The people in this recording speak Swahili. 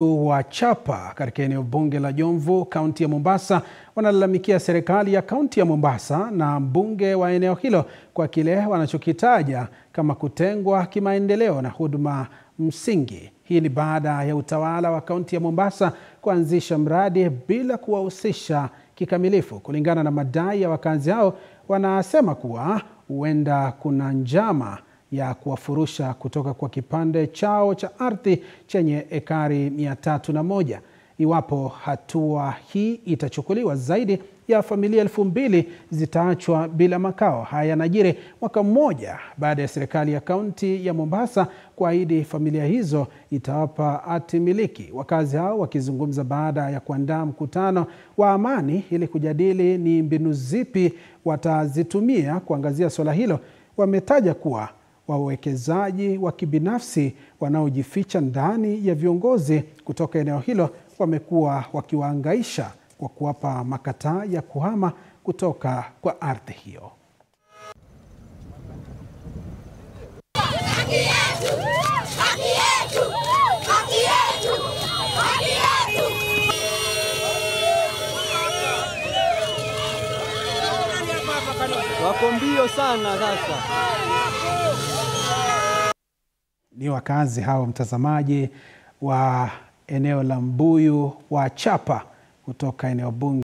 Wachapa katika eneo bunge la Jomvu, kaunti ya Mombasa, wanalalamikia serikali ya kaunti ya Mombasa na mbunge wa eneo hilo kwa kile wanachokitaja kama kutengwa kimaendeleo na huduma msingi. Hii ni baada ya utawala wa kaunti ya Mombasa kuanzisha mradi bila kuwahusisha kikamilifu. Kulingana na madai ya wakazi hao, wanasema kuwa huenda kuna njama ya kuwafurusha kutoka kwa kipande chao cha ardhi chenye ekari 301. Iwapo hatua hii itachukuliwa, zaidi ya familia 2000 zitaachwa bila makao. Haya yanajiri mwaka mmoja baada ya serikali ya kaunti ya Mombasa kuahidi familia hizo itawapa hati miliki. Wakazi hao wakizungumza baada ya kuandaa mkutano wa amani ili kujadili ni mbinu zipi watazitumia kuangazia swala hilo, wametaja kuwa wawekezaji wa kibinafsi wanaojificha ndani ya viongozi kutoka eneo hilo wamekuwa wakiwahangaisha kwa kuwapa makataa ya kuhama kutoka kwa ardhi hiyo. Wako mbio sana sasa. Ni wakazi hao, mtazamaji, wa eneo la Mbuyu, Wachapa, kutoka eneo bunge.